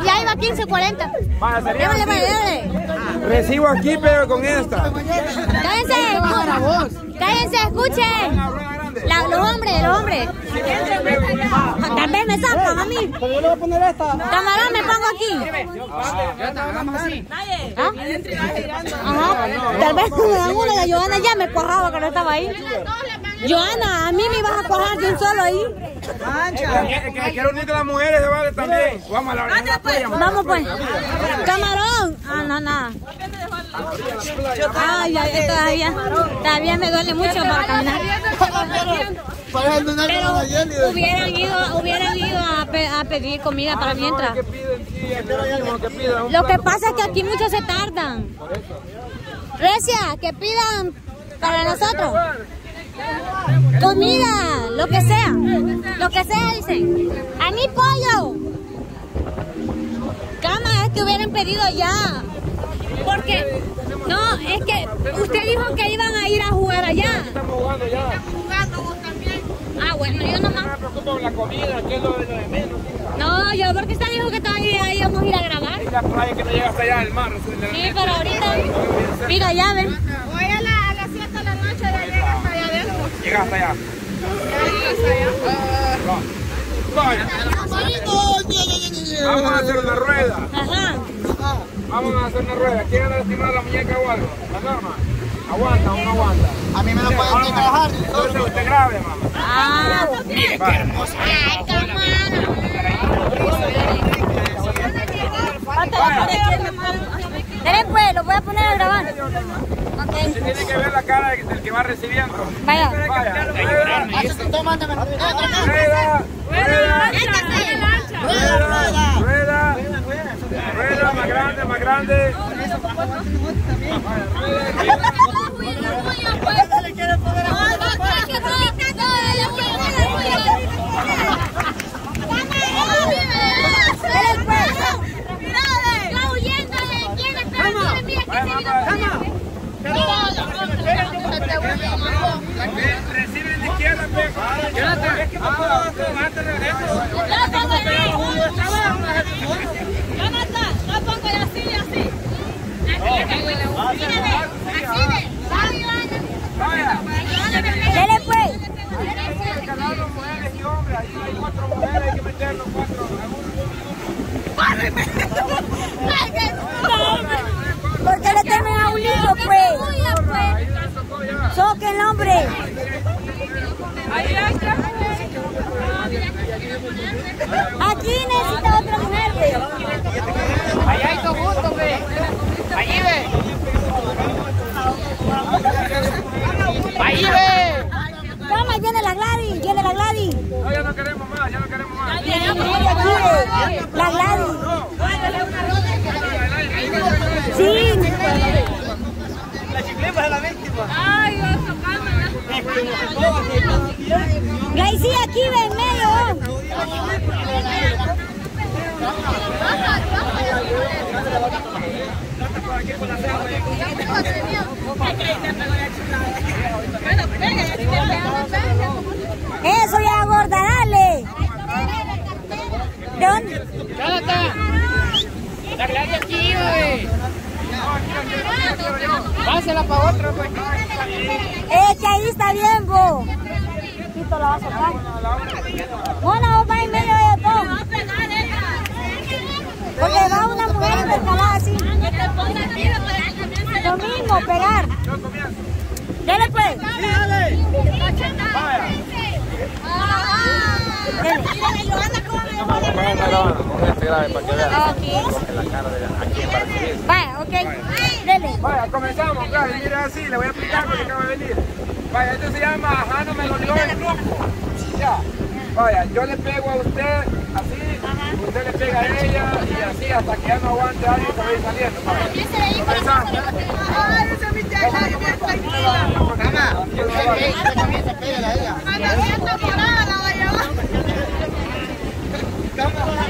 Ya iba 15:40. Vale, recibo aquí, pero con esta. Cállense, cállense, escuchen. Los hombres. También me sacan a mí. Pero yo le voy a poner esta. Camarón, me pongo aquí. ¿Ah? Ajá. Tal vez con alguna de Johanna ya me corraba que no estaba ahí. Johanna, a mí me ibas a cojar de un solo ahí. Que quiero unir a las mujeres, vale, también. Vamos a la orilla. Vamos pues. Camarón. Ah, no, nada. Ay, ay, todavía me duele mucho para caminar. Pero hubieran ido a pedir comida para mientras. Lo que pasa es que aquí muchos se tardan. Recia, que pidan para nosotros. Comida, lo que sea dicen. A mi pollo. Cama, es que hubieran pedido ya. Porque, no, es que usted dijo que iban a ir a jugar allá. Estamos jugando ya. Estamos jugando vos también. Ah, bueno, yo nomás. No me preocupo la comida, que es lo de menos. No, yo porque usted dijo que todavía íbamos a ir a grabar. Es la playa que no llega hasta allá del mar. Sí, pero ahorita, mira, ya ven. Hoy a las 7 de la noche ya llega hasta allá adentro. Llega hasta allá. Vamos a hacer una rueda. Ajá. Vamos a hacer una rueda. ¿Quieren lastimar la muñeca o algo? La norma. ¿Aguanta o no aguanta? A mí me lo pueden trabajar. Entonces usted grabe, mamá. Ah, mire qué hermosa. Ay, cámara. Pues, lo voy a poner a grabar. Se tiene que ver la cara del que va recibiendo. Vaya. Rueda. Rueda, más grande, más grande. Recibe de izquierda, es que no puedo hacer. ¿Por qué le temen a un libro, pues? ¡Soque el hombre! Aquí necesita otra mujer, pues. Allá hay dos juntos, pues. Allí ve. Allí ve. Toma, llena la Gladys, llena la Gladys. No, ya no queremos más, ya no queremos más. La Gladys. Sí. La chiclepa es la víctima. Ay, oso, cámara. Gaisí, aquí ve en medio. Eso ya abordarale. ¿De dónde? La Gladys aquí, güey. Pásela para otra, pues. Es que ahí está bien, bo. Quito la va a sacar. Bueno, va en medio de todo. Porque va una mujer intercalada así. Lo mismo, pegar. Dale, pues. Dale. Vaya, ok. Dele. Vaya, comenzamos, claro, mira así, le voy a explicar porque acaba de venir. Vaya, esto se llama Johanna me lo dio el grupo. Ya. Vaya, yo le pego a usted así, usted le pega a ella y así hasta que ya no aguante alguien se va a ir saliendo. Comenzamos. Ay, esa es mi tela, yo me tranquila.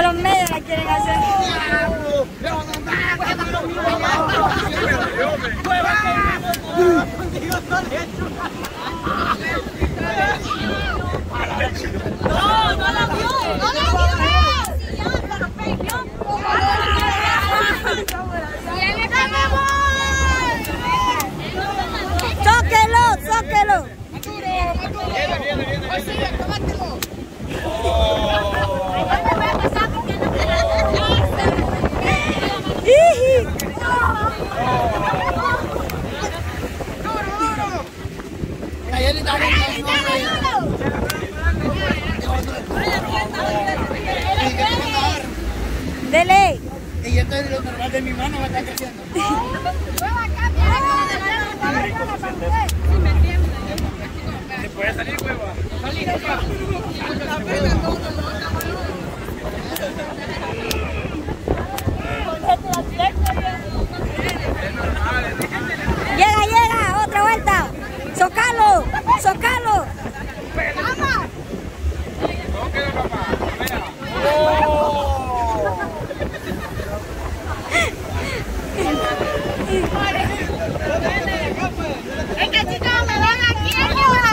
todos los medios la quieren hacer. No, no la vio, no la vio. ¡Sáquelo! ¡Dele! Y esto es lo normal de mi mano, me está creciendo. Voy a salir, hueva. Salí, hueva. Llega, llega, otra vuelta. Socalo, socalo. ¡Papá! Sócalo, papá. Mira. ¡Oh! Es que chicos me van aquí, hueva.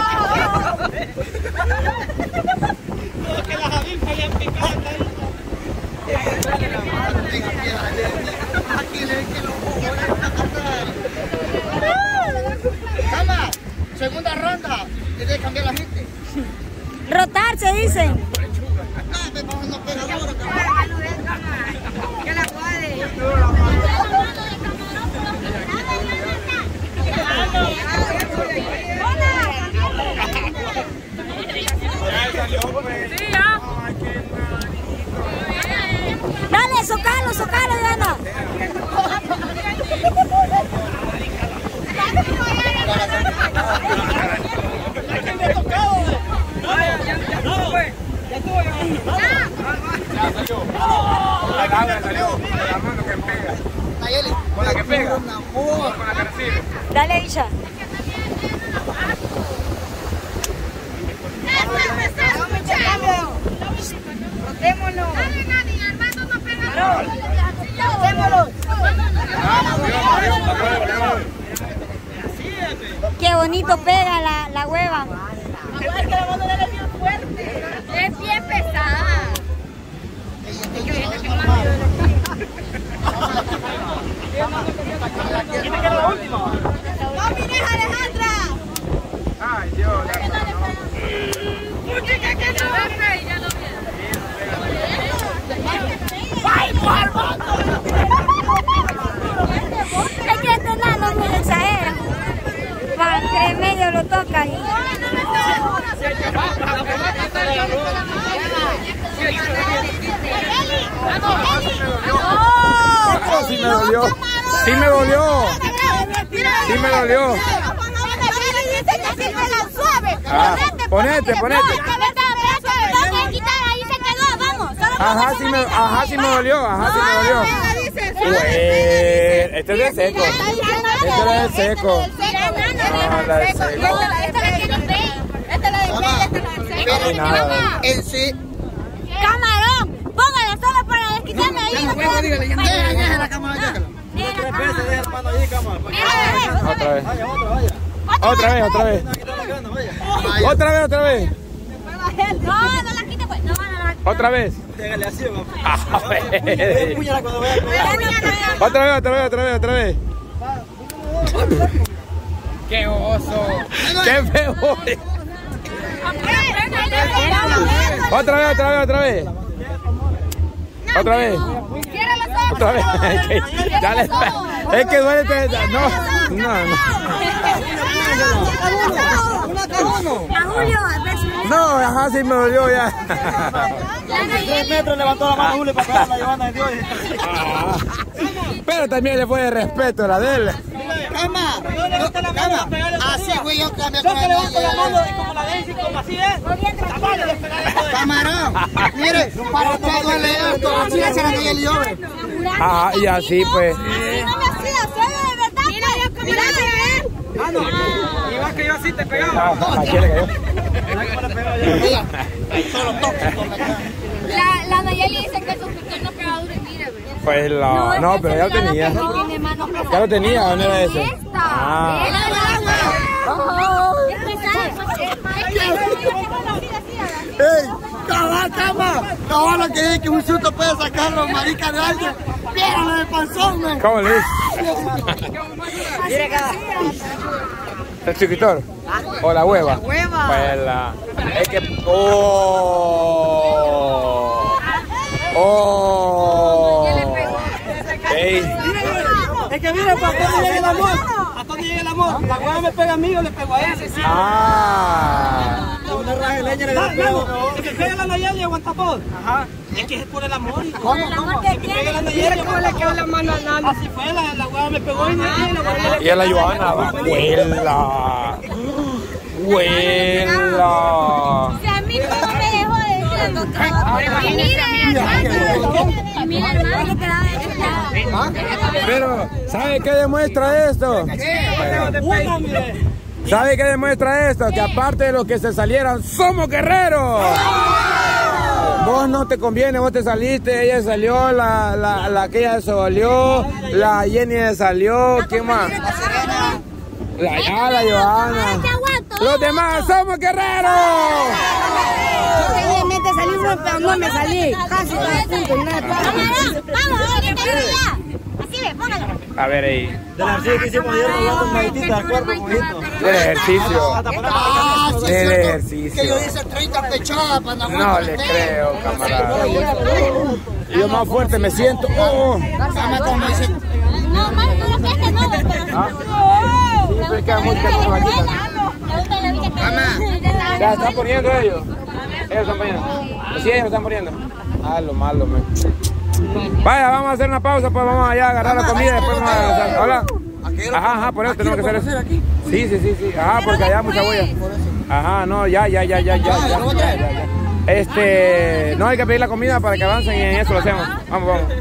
No, que las avispas hayan picado aquí le que los cojones. Calma, segunda ronda, tiene que cambiar la gente. Rotar se dice. Que la dale, socalo, socalo, Johanna. Con la que pega. Con la que recibe. Dale, Isha. Démoslo. Dale, Nani, Armando no pega. Démoslo. Qué bonito pega la hueva. Es que la mano debe ser bien fuerte. Es bien pesada. ¿Quién queda la última? No, mi hija Alejandra. Ay, Dios. Es que este nano no exagera. Para que en medio lo tocan. Sí me dolió. Ponete. Ajá, sí me dolió. Este es de seco. Esta es la de seco. Camarón, póngala solo para desquitarme ahí. Deja la cámara, Otra vez. No la quite pues. Déjale así, papá. Otra vez. ¡Qué oso! ¡Qué feo! Otra vez. Dale. Es que duele. No. A Julio, no, ajá, sí me dolió ya. 3 metros levantó la mano Julio para pegarle a Johanna de Dios. Pero también le fue de respeto la de él. Así fui yo que me levanto la mano y como la de él, como así es. Camarón, mire, para usted duele esto, así es la que él llore. Ah, y así pues. Igual que yo así te pegaba. La Nayeli dice que es Pues la... No, pero ya lo tenía. Ya lo tenía, ¿dónde era eso? Ah. ¡Ey! ¡Cabal, cabal! ¡Cabal, lo que dije que un susto puede sacarlo, marica de alguien! ¡Píralo de panzón, man! ¿Cómo le dices? ¡Mira acá! ¿El chiquitor? ¿O la hueva? La hueva. Pues la... Es que... ¡Oh! ¡Oh! ¡Ey! Es que mira, ¿para cuándo llega el amor? ¿A dónde llega el amor? La hueva me pega a mí, yo le pego a ese, ¿sí? ¡Ah! Es que pega la Nayeli y aguanta por. Ajá. Es que es por el amor. ¿Cómo? Que me pega la Nayeli, ¿cómo le quedó la mano a Nana? Así fue, la hueva me pegó y Nayeli. Y a la Johanna. ¡Huela! ¡Huela! Si a mí todo me dejó de decir a mi hermano quedaba deslado. Pero, ¿sabe qué demuestra esto? ¿Sabe qué demuestra esto? ¿Qué? Que aparte de los que se salieron, ¡somos guerreros! ¡Oh! Vos no te conviene, vos te saliste, ella salió, aquella se salió, la Jenny salió, ¿qué más? La Johanna. ¡Los demás somos guerreros! Realmente salimos, pero no me salí. Casi todo nada. ¡Vamos! A ver ahí. De la serie que hicimos ayer, hablando un maitito al cuerpo bonito. El ejercicio. Ah, sí, el ejercicio. Que yo hice 30 pechadas para andar. No le creo, camarada. Yo más fuerte me siento. ¡Oh! No, más tú no que no, pero... Me queda muy caro aquí. Mamá. ¿La están poniendo ellos? Ellos están poniendo. Sí, ellos están poniendo. Ah, lo malo, man. Vaya, vamos a hacer una pausa, pues vamos allá a agarrar la comida y después vamos a avanzar. Hola. Ajá, por eso tenemos que hacer eso. Sí. Ajá, porque allá hay mucha huella. Ajá, no, ya. No hay que pedir la comida para que avancen y en eso lo hacemos. Vamos.